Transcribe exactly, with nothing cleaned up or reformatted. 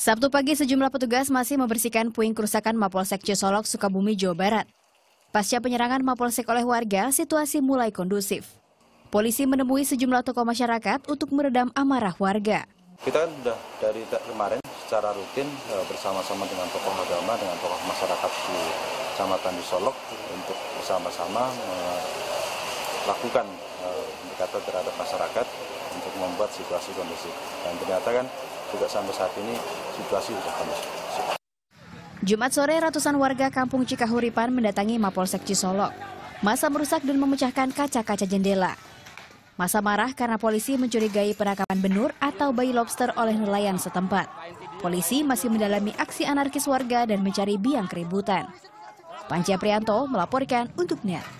Sabtu pagi sejumlah petugas masih membersihkan puing kerusakan Mapolsek Cisolok Sukabumi, Jawa Barat. Pasca penyerangan Mapolsek oleh warga, situasi mulai kondusif. Polisi menemui sejumlah tokoh masyarakat untuk meredam amarah warga. Kita sudah dari kemarin secara rutin bersama-sama dengan tokoh agama, dengan tokoh masyarakat di Kecamatan Cisolok untuk bersama-sama melakukan pendekatan terhadap masyarakat untuk membuat situasi kondusif. Dan ternyata kan juga sampai saat ini situasi sudah kondusif. Jumat sore ratusan warga kampung Cikahuripan mendatangi Mapolsek Cisolok. Masa merusak dan memecahkan kaca-kaca jendela. Masa marah karena polisi mencurigai penangkapan benur atau bayi lobster oleh nelayan setempat. Polisi masih mendalami aksi anarkis warga dan mencari biang keributan. Panca Prianto melaporkan untuk N E T.